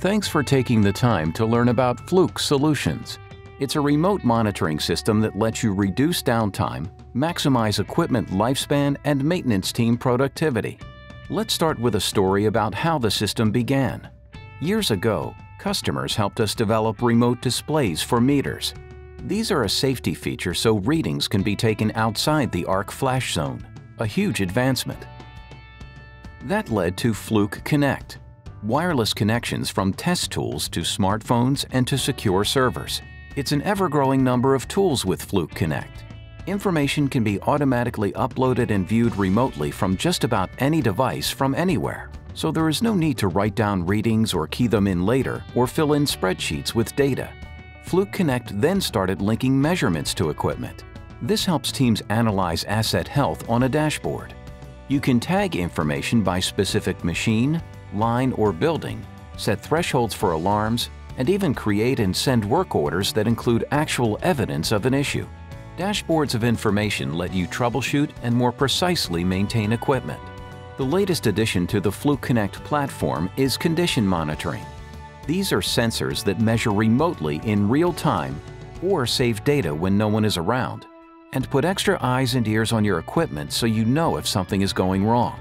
Thanks for taking the time to learn about Fluke Solutions. It's a remote monitoring system that lets you reduce downtime, maximize equipment lifespan, and maintenance team productivity. Let's start with a story about how the system began. Years ago, customers helped us develop remote displays for meters. These are a safety feature so readings can be taken outside the arc flash zone, a huge advancement. That led to Fluke Connect, wireless connections from test tools to smartphones and to secure servers. It's an ever-growing number of tools with Fluke Connect. Information can be automatically uploaded and viewed remotely from just about any device from anywhere, so there is no need to write down readings or key them in later or fill in spreadsheets with data. Fluke Connect then started linking measurements to equipment. This helps teams analyze asset health on a dashboard. You can tag information by specific machine, line, or building, set thresholds for alarms, and even create and send work orders that include actual evidence of an issue. Dashboards of information let you troubleshoot and more precisely maintain equipment. The latest addition to the Fluke Connect platform is condition monitoring. These are sensors that measure remotely in real time or save data when no one is around, and put extra eyes and ears on your equipment so you know if something is going wrong.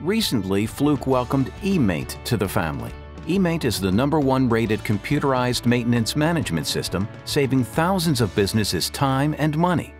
Recently, Fluke welcomed eMaint to the family. eMaint is the #1 rated computerized maintenance management system, saving thousands of businesses time and money.